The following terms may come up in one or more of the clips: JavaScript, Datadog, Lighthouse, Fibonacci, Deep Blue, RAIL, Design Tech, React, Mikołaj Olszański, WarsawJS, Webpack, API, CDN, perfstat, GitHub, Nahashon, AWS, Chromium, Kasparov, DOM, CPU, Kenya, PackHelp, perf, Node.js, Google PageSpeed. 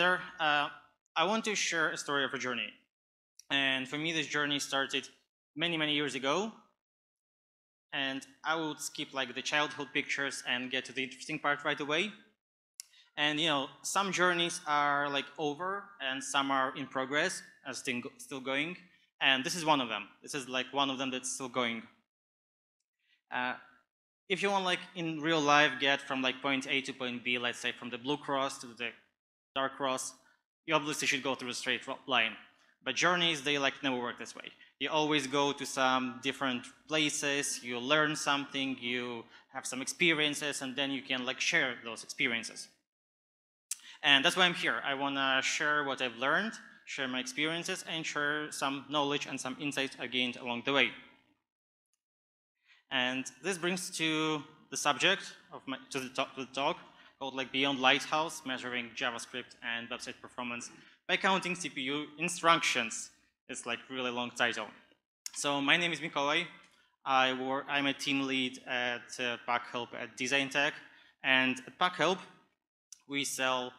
either. I want to share a story of a journey. And for me, this journey started many, many years ago. And I would skip like the childhood pictures and get to the interesting part right away. And you know, some journeys are like over and some are in progress and still going. And this is one of them. This is like one of them that's still going. If you want, like in real life, get from like point A to point B, let's say from the blue cross to the dark cross, you obviously should go through a straight line. But journeys, they like never work this way. You always go to some different places, you learn something, you have some experiences, and then you can like share those experiences. And that's why I'm here. I want to share what I've learned, share my experiences, and share some knowledge and some insights I gained along the way. And this brings to the subject of the talk called like Beyond Lighthouse, Measuring JavaScript and Website Performance by Counting CPU Instructions. It's like really long title. So my name is Mikołaj. I'm a team lead at PackHelp at Design Tech. And at PackHelp, we sell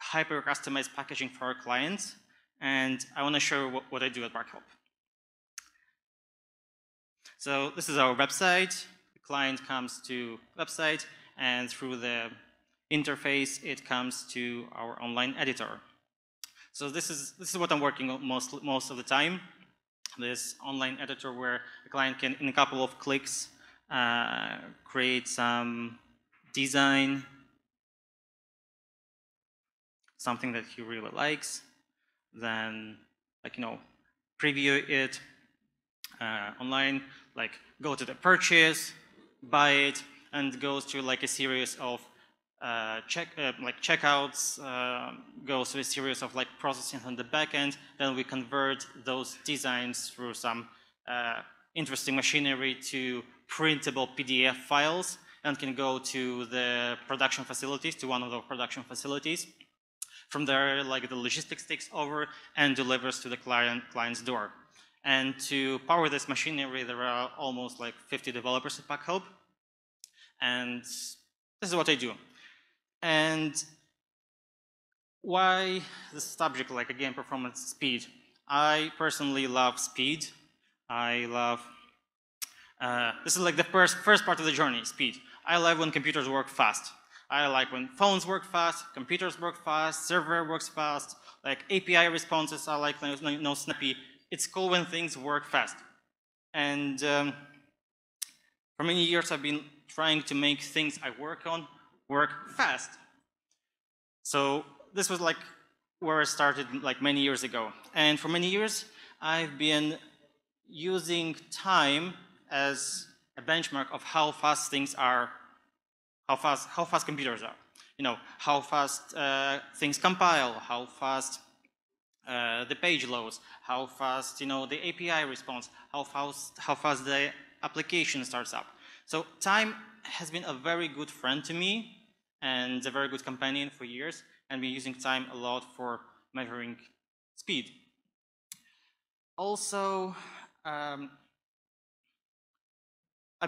hyper-customized packaging for our clients. And I want to show what I do at PackHelp. So this is our website. The client comes to website, and through the interface, it comes to our online editor. So this is what I'm working on most of the time, this online editor where the client can, in a couple of clicks, create some design, something that he really likes, then like, you know, preview it online, like go to the purchase, buy it, and goes to like a series of checkouts, goes through a series of like processing on the back end. Then we convert those designs through some interesting machinery to printable PDF files, and can go to the production facilities, to one of the production facilities. From there, like the logistics takes over and delivers to the client's door. And to power this machinery, there are almost like 50 developers at PackHelp, and this is what I do. And why the subject, like again, performance, speed? I personally love speed. I love, this is like the first part of the journey, speed. I love when computers work fast. I like when phones work fast, computers work fast, server works fast, like API responses are like no snappy. It's cool when things work fast. And for many years I've been trying to make things I work on work fast. So this was like where I started like many years ago. And for many years, I've been using time as a benchmark of how fast things are, how fast computers are. You know, how fast things compile, how fast the page loads, how fast, you know, the API response, how fast the application starts up. So time has been a very good friend to me and a very good companion for years, and been using time a lot for measuring speed. Also, I've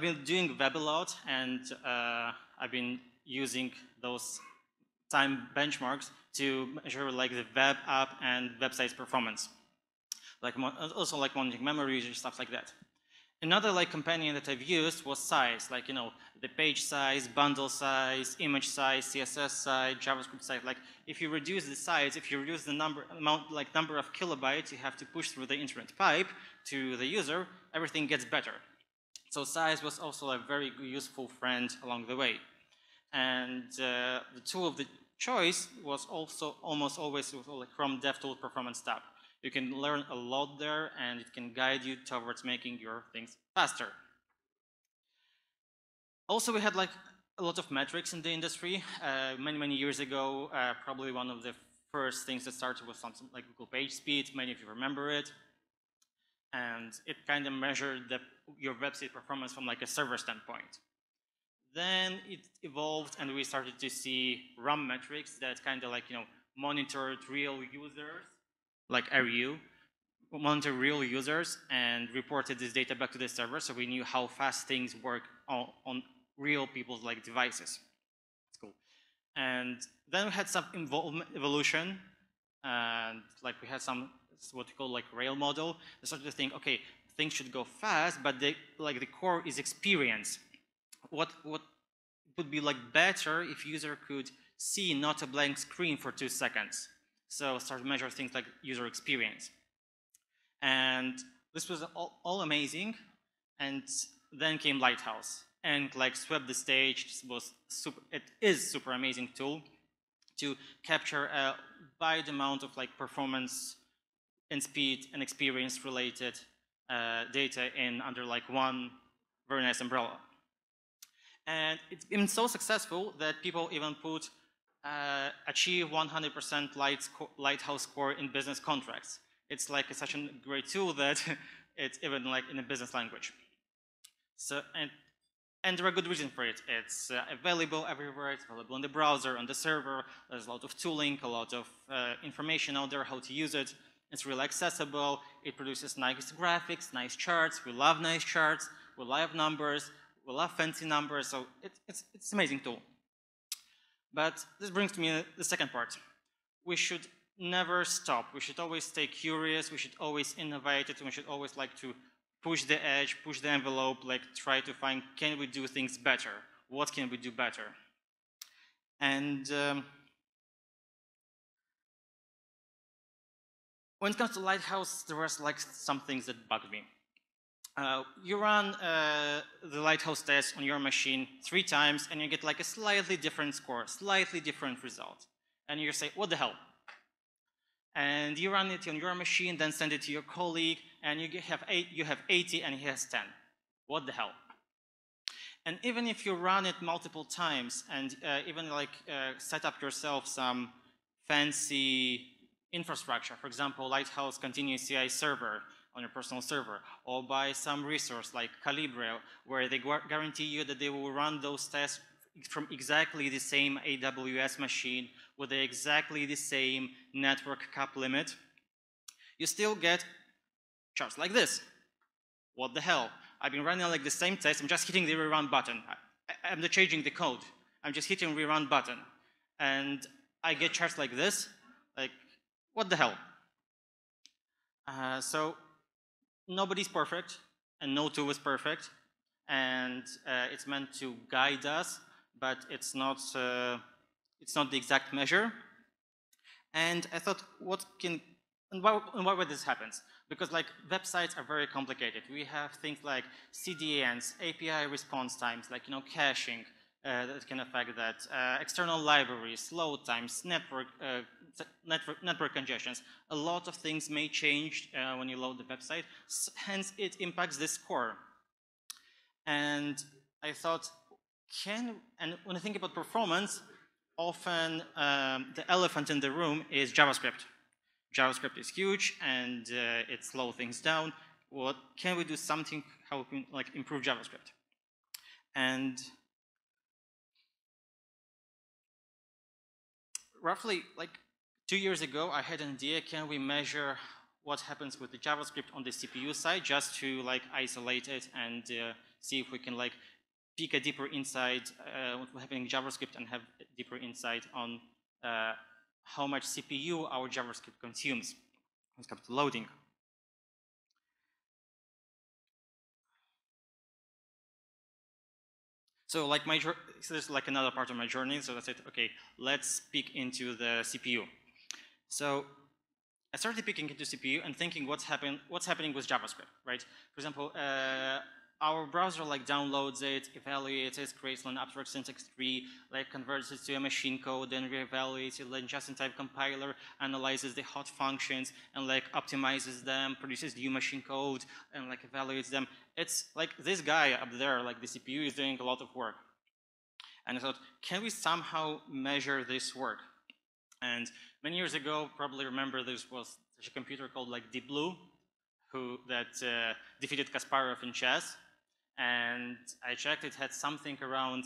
been doing web a lot, and I've been using those time benchmarks to measure like the web app and website's performance, like also like monitoring memory usage, stuff like that. Another like companion that I've used was size, like, you know, the page size, bundle size, image size, CSS size, JavaScript size. Like if you reduce the size, if you reduce the number of kilobytes you have to push through the internet pipe to the user, everything gets better. So size was also a very useful friend along the way. And the tool of the choice was also almost always like Chrome DevTools performance tab. You can learn a lot there, and it can guide you towards making your things faster. Also, we had like a lot of metrics in the industry. Many years ago, probably one of the first things that started was something like Google PageSpeed. Many of you remember it. And it kind of measured your website performance from like a server standpoint. Then it evolved, and we started to see RAM metrics that kind of like, you know, monitored real users, like RU, monitor real users and reported this data back to the server, so we knew how fast things work on real people's like devices. That's cool. And then we had some evolution, and like we had some what we call like RAIL model. They started to think, okay, things should go fast, but they, like the core is experience. What would be like better if user could see not a blank screen for 2 seconds? So start to measure things like user experience. And this was all amazing. And then came Lighthouse and like swept the stage. It is super amazing tool to capture a wide amount of like performance and speed and experience related data in under like one very nice umbrella. And it's been so successful that people even put achieve 100% Lighthouse score in business contracts. It's like such a great tool that it's even like in a business language. So, and there are good reasons for it. It's available everywhere. It's available on the browser, on the server. There's a lot of tooling, a lot of information out there, how to use it. It's really accessible. It produces nice graphics, nice charts. We love nice charts. We love numbers. We love fancy numbers. So it's an amazing tool. But this brings to me the second part. We should never stop. We should always stay curious. We should always innovate it. We should always like to push the edge, push the envelope, like try to find, can we do things better? What can we do better? And when it comes to Lighthouse, there was like some things that bugged me. You run the Lighthouse test on your machine 3 times and you get like a slightly different score, slightly different result. And you say, what the hell? And you run it on your machine, then send it to your colleague, and you have 80 and he has 10. What the hell? And even if you run it multiple times and even like set up yourself some fancy infrastructure, for example, Lighthouse continuous CI server on your personal server, or by some resource like Calibre, where they guarantee you that they will run those tests from exactly the same AWS machine with exactly the same network cap limit, you still get charts like this. What the hell? I've been running like the same test. I'm just hitting the rerun button. I'm not changing the code. I'm just hitting rerun button. And I get charts like this. Like, what the hell? So nobody's perfect, and no tool is perfect. And it's meant to guide us, but it's not the exact measure. And I thought, why would this happen? Because like websites are very complicated. We have things like CDNs, API response times, like caching that can affect that. External libraries, load times, network congestions. A lot of things may change when you load the website. Hence, it impacts the score. And I thought, and when I think about performance, often the elephant in the room is JavaScript. JavaScript is huge, and it slows things down. What can we do something, how can we like improve JavaScript? And roughly like 2 years ago, I had an idea, can we measure what happens with the JavaScript on the CPU side, just to like isolate it and see if we can like pick a deeper insight what will happen in JavaScript and have a deeper insight on how much CPU our JavaScript consumes when it comes to loading. So like there's like another part of my journey. So I said, okay, let's peek into the CPU. So I started peeking into CPU and thinking what's happening with JavaScript, right? For example, our browser like downloads it, evaluates it, creates an abstract syntax tree, like converts it to a machine code, then reevaluates it, then just-in-time compiler analyzes the hot functions and like optimizes them, produces new machine code, and like evaluates them. It's like this guy up there, like the CPU is doing a lot of work. And I thought, can we somehow measure this work? And many years ago, probably remember this was such a computer called like Deep Blue, that defeated Kasparov in chess. And I checked, it had something around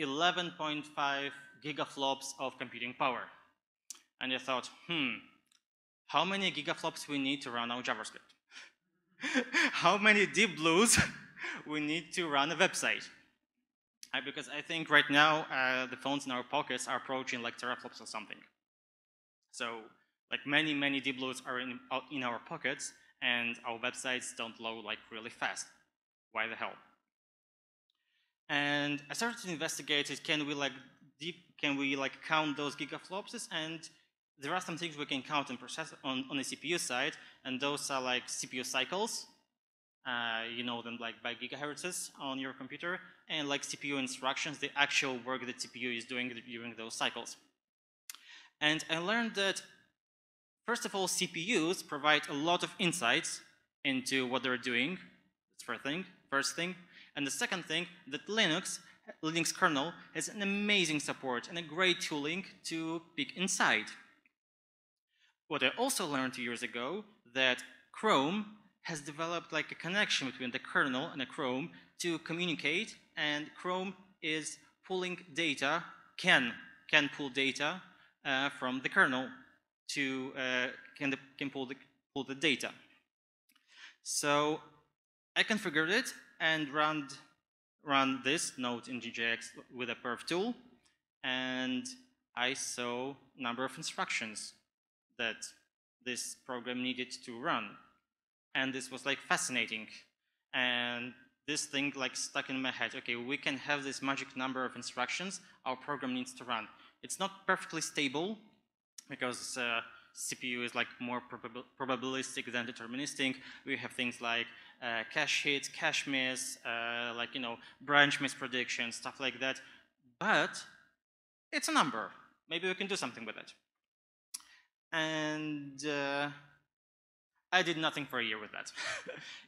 11.5 gigaflops of computing power. And I thought, how many gigaflops we need to run our JavaScript? How many Deep Blues we need to run a website? because I think right now the phones in our pockets are approaching like teraflops or something. So like many Deep Blues are in our pockets, and our websites don't load like really fast. Why the hell? And I started to investigate it. Can we count those gigaflops? And there are some things we can count and process on the CPU side, and those are like CPU cycles. You know them like by gigahertzes on your computer, and like CPU instructions, the actual work that CPU is doing during those cycles. And I learned that, first of all, CPUs provide a lot of insights into what they're doing. That's first thing. And the second thing, that Linux kernel has an amazing support and a great tooling to peek inside. What I also learned 2 years ago, that Chrome has developed like a connection between the kernel and the Chrome to communicate, and Chrome is pulling data, can pull data from the kernel to pull the data. So I configured it and ran this node in GJX with a perf tool, and I saw a number of instructions that this program needed to run. And this was like fascinating. And this thing like stuck in my head. Okay, we can have this magic number of instructions our program needs to run. It's not perfectly stable because CPU is like more probabilistic than deterministic. We have things like cache hits, cache miss, like, you know, branch miss prediction, stuff like that. But it's a number. Maybe we can do something with it. And I did nothing for a year with that.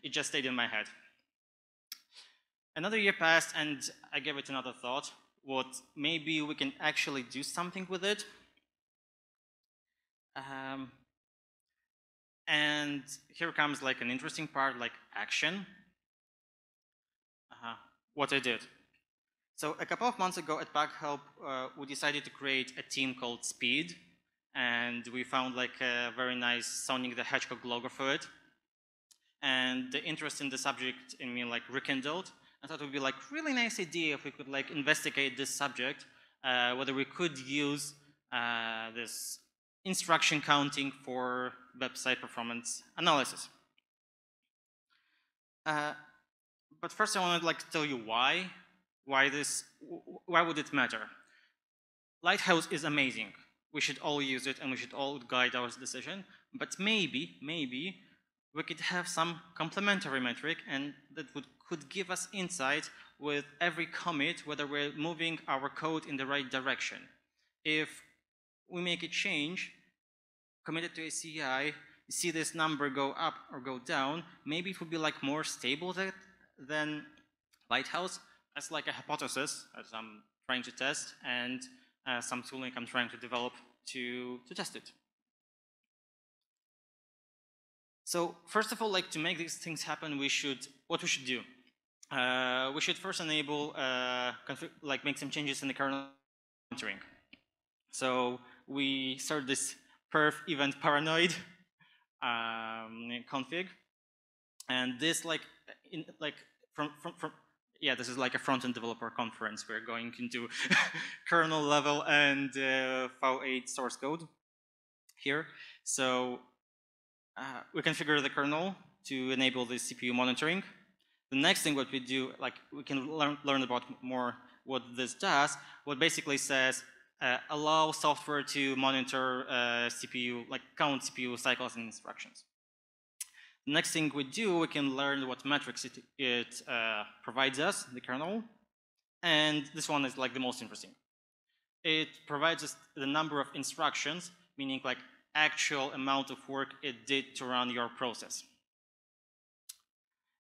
It just stayed in my head. Another year passed, and I gave it another thought. Maybe we can actually do something with it. And here comes like an interesting part, like action. What I did. So a couple of months ago at PackHelp, we decided to create a team called Speed. And we found like a very nice Sonic the Hedgehog logo for it. And the interest in the subject in me like rekindled. I thought it would be like really nice idea if we could like investigate this subject, whether we could use this instruction counting for website performance analysis. But first, I wanted like to tell you why would it matter? Lighthouse is amazing. We should all use it, and we should all guide our decision. But maybe we could have some complementary metric, and that could give us insight with every commit whether we're moving our code in the right direction. If we make a change, commit it to a CI, see this number go up or go down, maybe it would be like more stable than Lighthouse. That's like a hypothesis that I'm trying to test, and some tooling I'm trying to develop to test it. So first of all, like, to make these things happen, what we should do? We should first enable make some changes in the kernel monitoring. So we start this perf event paranoid config, and this this is like a front-end developer conference. We're going into kernel level and FAU8 source code here. So we configure the kernel to enable the CPU monitoring. The next thing what we do, like we can learn about more what this does. What basically says allow software to monitor CPU, like count CPU cycles and instructions. Next thing we do, we can learn what metrics it provides us, the kernel. And this one is like the most interesting. It provides us the number of instructions, meaning like actual amount of work it did to run your process.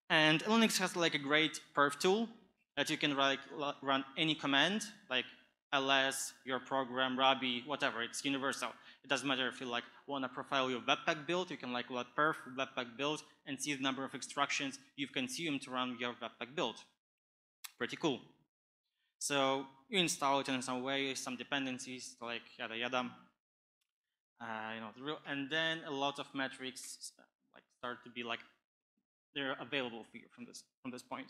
And Linux has like a great perf tool that you can run any command, like ls, your program, Ruby, whatever. It's universal. It doesn't matter if you like want to profile your Webpack build. You can like let perf Webpack build and see the number of instructions you've consumed to run your Webpack build. Pretty cool. So you install it in some way, some dependencies, like yada yada. And then a lot of metrics like start to be like they're available for you from this point.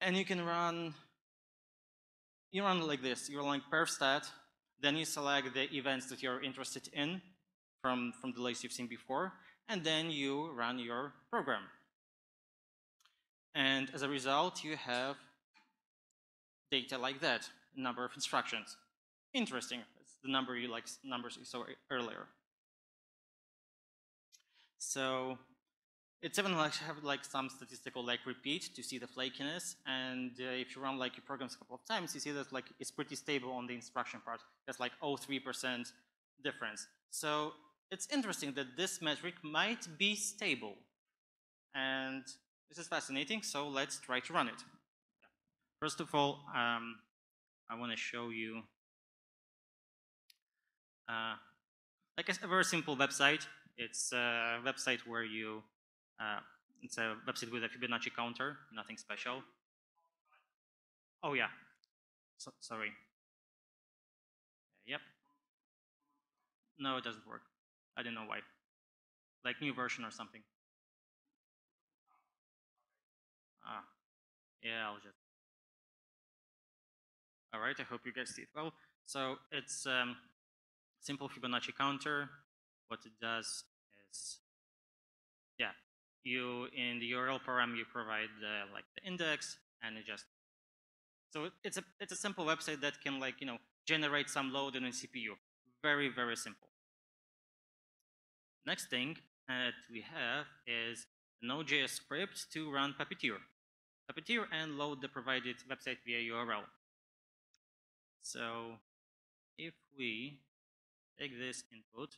and you can run, you run like this. You run perfstat, then you select the events that you're interested in from the list you've seen before, and then you run your program. And as a result, you have data like that, number of instructions. Interesting. It's the number you like, numbers you saw earlier. So it's even like have like some statistical like repeat to see the flakiness. And if you run like your programs a couple of times, you see that like it's pretty stable on the instruction part. That's like 0.3% difference. So it's interesting that this metric might be stable, and this is fascinating. So let's try to run it. First of all, I want to show you like a very simple website. It's a website where you it's a website with a Fibonacci counter, nothing special. Oh yeah, so, sorry. Yep. No, it doesn't work. I don't know why. Like new version or something. Ah, yeah, I'll just. All right, I hope you guys see it well. So it's simple Fibonacci counter. What it does is, yeah, you in the URL param you provide the, like the index, and it just. So it's a simple website that can like generate some load in a CPU. Very, very simple. Next thing that we have is Node.js script to run Puppeteer and load the provided website via URL. So if we take this input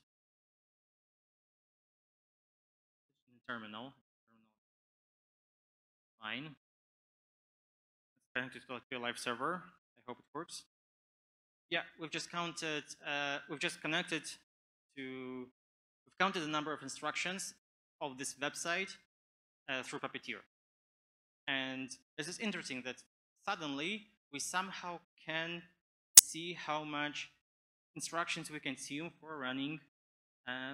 in the terminal, fine. It's trying to select your live server. I hope it works. Yeah, we've just counted. We've just connected to. We've counted the number of instructions of this website through Puppeteer. And this is interesting that suddenly we somehow can see how much instructions we consume for running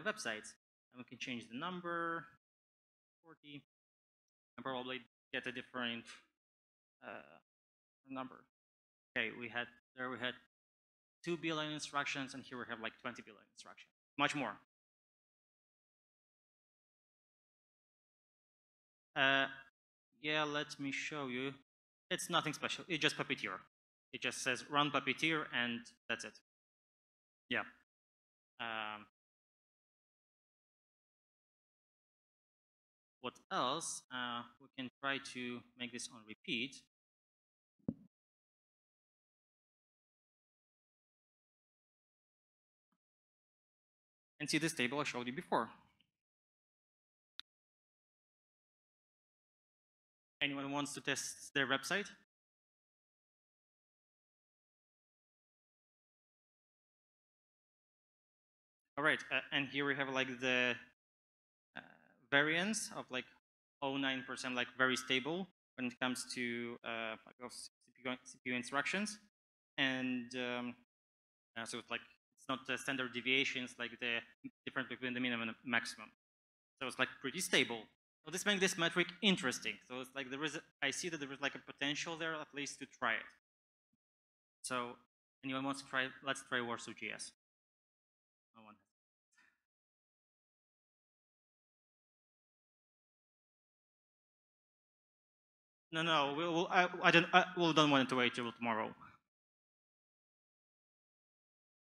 websites. And we can change the number 40 and probably get a different number. Okay, we had 2 billion instructions, and here we have like 20 billion instructions, much more. Yeah, let me show you. It's nothing special. It's just Puppeteer. It just says run Puppeteer, and that's it. Yeah. What else? We can try to make this on repeat. And see this table I showed you before. Anyone wants to test their website? All right, and here we have like the variance of like 0.9%, like very stable when it comes to CPU instructions, and so it's like it's not the standard deviations, like the difference between the minimum and the maximum. So it's like pretty stable. So this makes this metric interesting. So it's like there is, I see that there is like a potential there at least to try it. So anyone wants to try? Let's try WarsawJS. No one. No, no, we don't want to wait till tomorrow.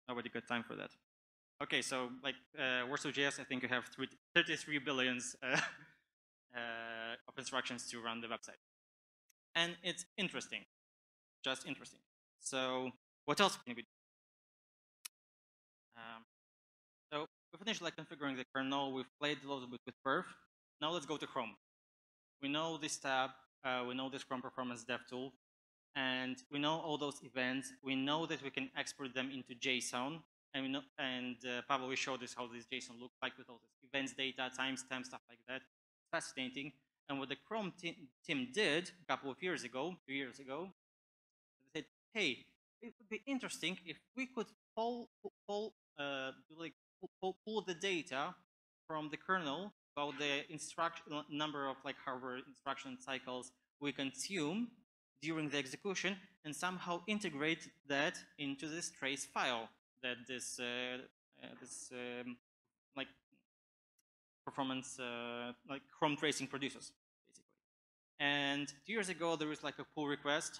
Nobody got time for that. Okay, so like WarsawJS, I think you have 33 billion. Of instructions to run the website. And it's interesting, just interesting. So what else can we do? So we finished like configuring the kernel. We've played a little bit with perf. Now let's go to Chrome. We know this tab. We know this Chrome performance dev tool. And we know all those events. We know that we can export them into JSON. And, Pavel, we showed us how this JSON looks like with all this events data, timestamps, stuff like that. Fascinating. And what the Chrome team did a couple of years ago, 2 years ago, they said, hey, it would be interesting if we could pull the data from the kernel about the number of hardware instruction cycles we consume during the execution and somehow integrate that into this trace file that this like performance like Chrome tracing produces, basically. And 2 years ago, there was like a pull request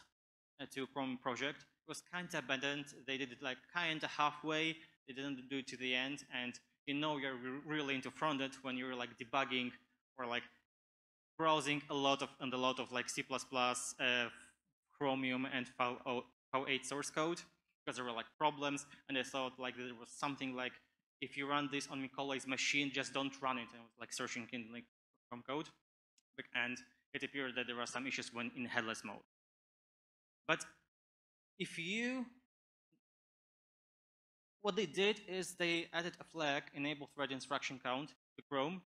to Chrome project. It was kind of abandoned. They did it like kind of halfway. They didn't do it to the end. And you know you're really into front end when you're like debugging or like browsing a lot of like C++, Chromium, and FAL8 source code, because there were like problems, and I thought like there was something like, if you run this on Mikołaj's machine, just don't run it. And I was like searching in like Chrome code, and it appeared that there were some issues when in headless mode. But if you, what they did is they added a flag, enable thread instruction count, to Chrome,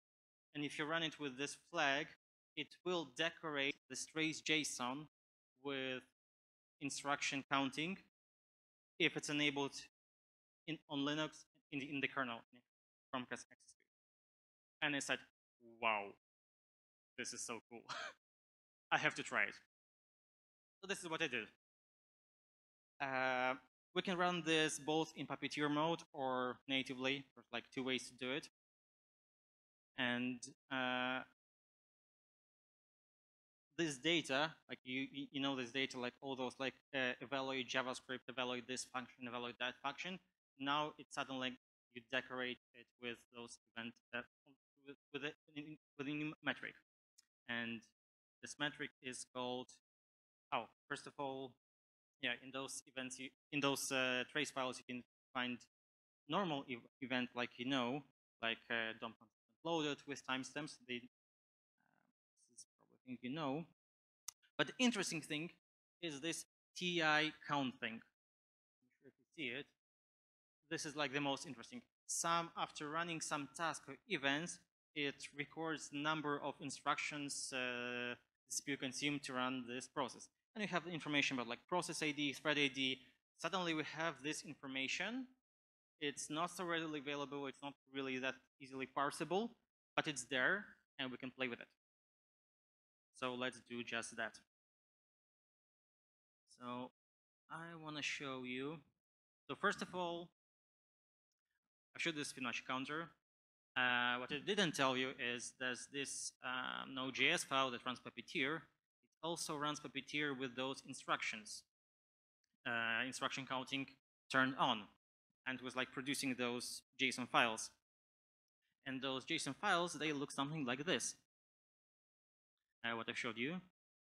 and if you run it with this flag, it will decorate this trace JSON with instruction counting if it's enabled on Linux in the kernel from Chromecast access grid. And I said, wow, this is so cool. I have to try it. So this is what I did. We can run this both in Puppeteer mode or natively. There's like two ways to do it. And this data, like you know this data, like all those like evaluate JavaScript, evaluate this function, evaluate that function. Now it's suddenly like, you decorate it with those event with a new metric, and this metric is called. Oh, first of all, yeah, in those events, in those trace files, you can find normal event, like you know, like DOM loaded with timestamps. They this is probably thing you know, but the interesting thing is this TI count thing. I'm sure if you see it, this is like the most interesting. Some after running some task or events, it records number of instructions you consume to run this process, and you have the information about like process ID, thread ID. Suddenly we have this information. It's not so readily available, it's not really that easily parsable, but it's there, and we can play with it. So let's do just that. So I want to show you. So first of all, I showed this Fibonacci counter. What I didn't tell you is there's this Node.js file that runs Puppeteer. It also runs Puppeteer with those instructions. Instruction counting turned on, and was like producing those JSON files. And those JSON files, they look something like this, what I showed you.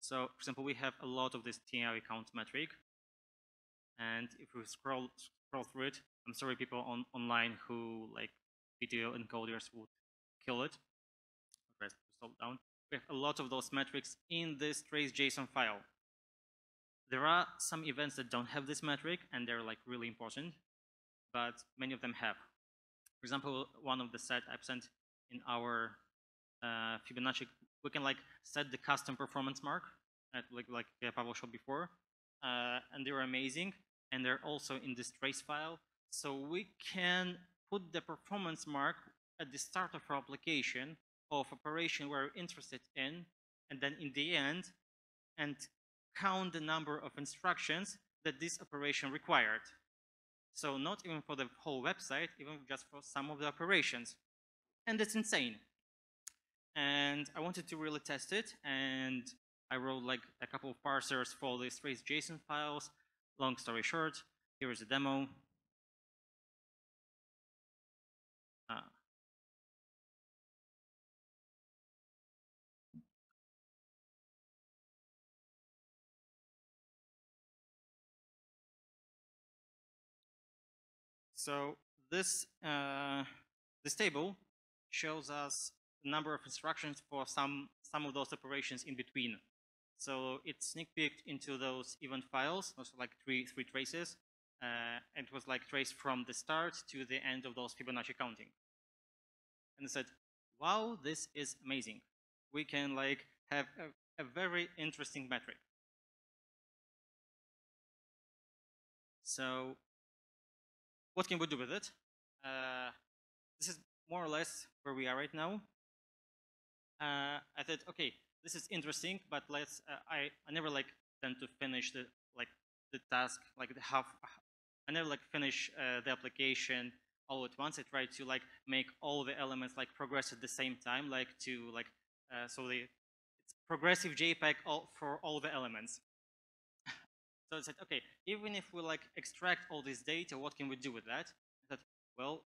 So, for example, we have a lot of this TI count metric. And if we scroll through it, I'm sorry people online who like video encoders would kill it. Press salt down. We have a lot of those metrics in this trace JSON file. There are some events that don't have this metric, and they're like really important, but many of them have. For example, one of the set I've sent in our Fibonacci, we can like set the custom performance mark, at, like Pavel showed before, and they're amazing, and they're also in this trace file. So we can put the performance mark at the start of our application of operation we're interested in, and then in the end, and count the number of instructions that this operation required. So not even for the whole website, even just for some of the operations. And that's insane. And I wanted to really test it, and I wrote like a couple of parsers for these trace JSON files. Long story short, here is a demo. So this table shows us the number of instructions for some of those operations in between. So it sneak peeked into those event files, also like three traces, and it was like traced from the start to the end of those Fibonacci counting. And I said, wow, this is amazing. We can like have a very interesting metric. So what can we do with it? This is more or less where we are right now. I thought, okay, this is interesting, but let's, I never like than to finish the task, I never finish the application all at once. I try to make all the elements progress at the same time, so it's progressive JPEG for all the elements. So I said, okay, even if we extract all this data, what can we do with that? I thought, well,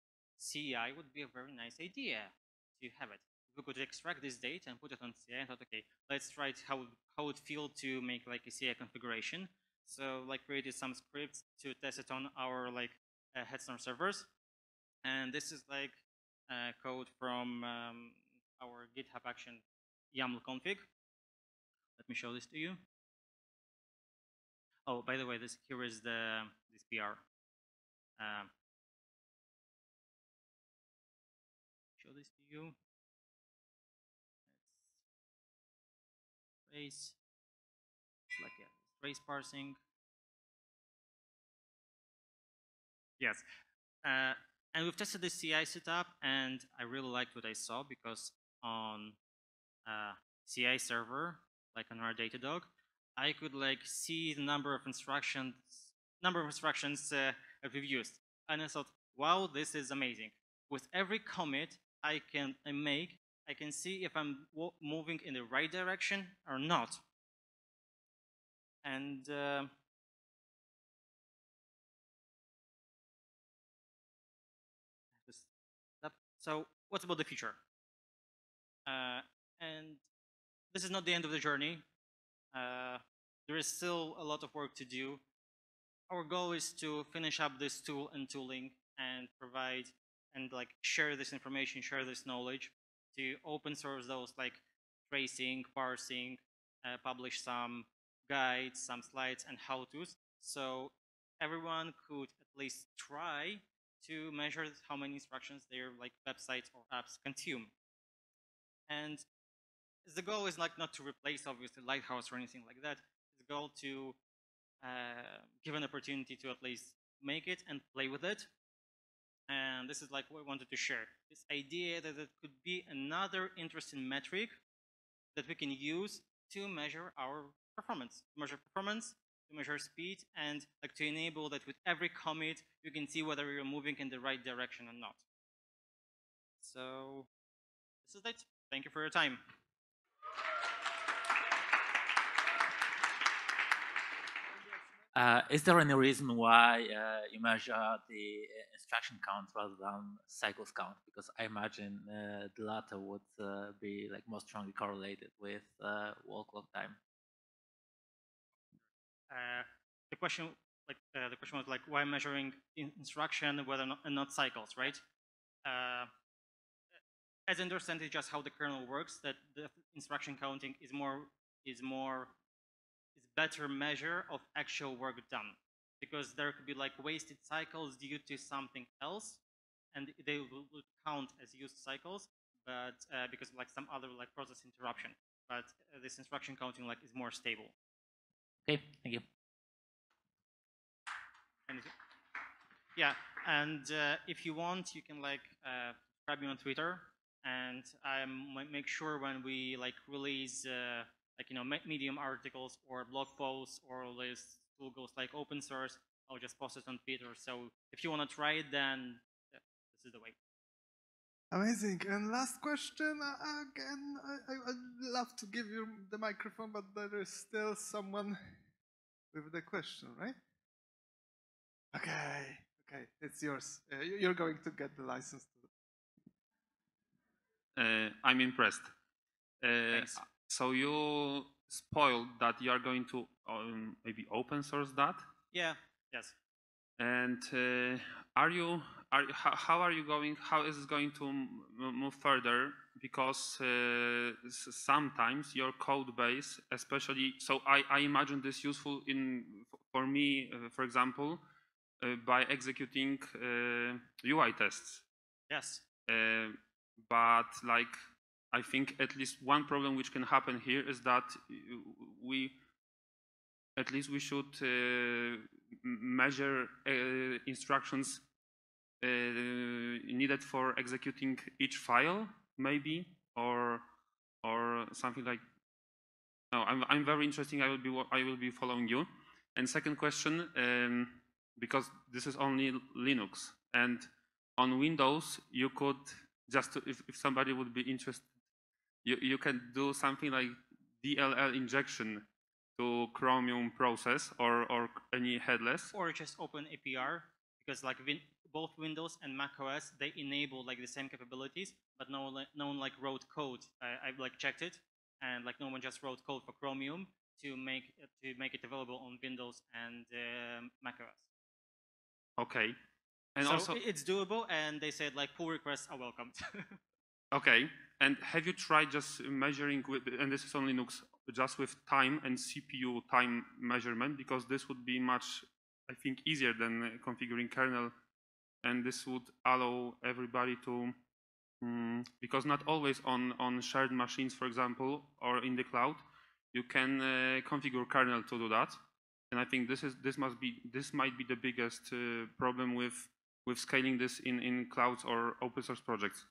CI would be a very nice idea to have it. We could extract this data and put it on CI. I thought, okay, let's try how it feels to make a CI configuration. So created some scripts to test it on our Headstorm servers, and this is code from our GitHub action YAML config. Let me show this to you. Oh, by the way, here is this PR. Show this to you. Let's trace parsing. Yes, and we've tested the CI setup, and I really liked what I saw, because on CI server, on our Datadog, I could see the number of instructions we've used, and I thought, wow, this is amazing. With every commit I make, I can see if I'm moving in the right direction or not. And so what about the future? And this is not the end of the journey. There is still a lot of work to do. Our goal is to finish up this tool and tooling, and provide and share this information, share this knowledge, to open source those tracing, parsing, publish some guides, some slides, and how-tos, so everyone could at least try to measure how many instructions their websites or apps consume. And the goal is not to replace, obviously, Lighthouse or anything like that. It's the goal to give an opportunity to at least make it and play with it. And this is what we wanted to share. This idea that it could be another interesting metric that we can use to measure our performance, to measure speed, and to enable that with every commit, you can see whether you're moving in the right direction or not. So this is it. Thank you for your time. Is there any reason why you measure the instruction count rather than cycles count? Because I imagine the latter would be more strongly correlated with workload time. The question was why measuring instruction and not cycles, right? As I understand it, just how the kernel works, that the instruction counting is better measure of actual work done, because there could be wasted cycles due to something else, and they will count as used cycles, but because some other process interruption. But this instruction counting is more stable. Okay, thank you. And yeah, and if you want, you can grab me on Twitter, and I make sure when we release. Medium articles or blog posts or lists tool goes open source, I'll just post it on Twitter. So if you want to try it, then this is the way. Amazing. And last question, again, I'd love to give you the microphone, but there is still someone with the question, right? Okay, okay, it's yours. You're going to get the license. I'm impressed. Thanks. So you spoiled that you are going to maybe open source that? Yeah. Yes. And how are you going? How is it going to move further? Because sometimes your code base, especially. So I imagine this useful for me, for example, by executing UI tests. Yes. But I think at least one problem which can happen here is that we should measure instructions needed for executing each file, maybe, or something like. No, I'm very interested. I will be following you. And second question, because this is only Linux, and on Windows you could just, if somebody would be interested, you can do something like DLL injection to Chromium process or any headless, or just open APR, because like both Windows and macOS, they enable like the same capabilities, but no one like wrote code. I've like checked it, and like no one just wrote code for Chromium to make it available on Windows and macOS. Okay, and so also it's doable, and they said like pull requests are welcomed. Okay, and have you tried just measuring with, and this is on Linux, just with time and CPU time measurement, because this would be much, I think, easier than configuring kernel, and this would allow everybody to, because not always on shared machines, for example, or in the cloud, you can configure kernel to do that. And I think this might be the biggest problem with scaling this in clouds or open source projects.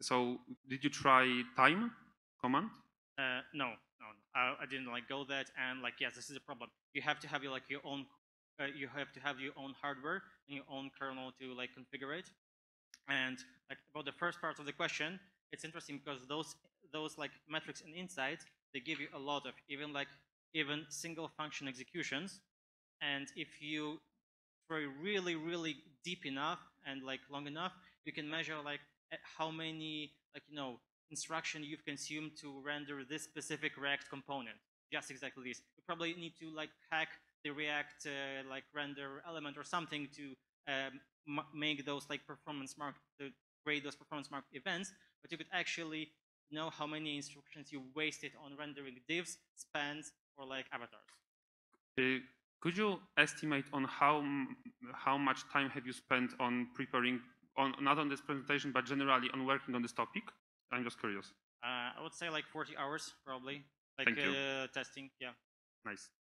So did you try time command? No, I didn't like go that, and like yes, this is a problem. You have to have your, like your own hardware and your own kernel to like configure it. And like about the first part of the question, it's interesting because those like metrics and insights, they give you a lot of even single function executions, and if you try really deep enough and like long enough, you can measure like how many like instruction you've consumed to render this specific React component. Just exactly this. You probably need to like hack the React like render element or something to make those like performance mark, to create those performance mark events. But you could actually know how many instructions you wasted on rendering divs, spans, or like avatars. Could you estimate on how much time have you spent on preparing, on not on this presentation, but generally on working on this topic? I'm just curious. I would say like 40 hours, probably. Like testing, yeah. Nice.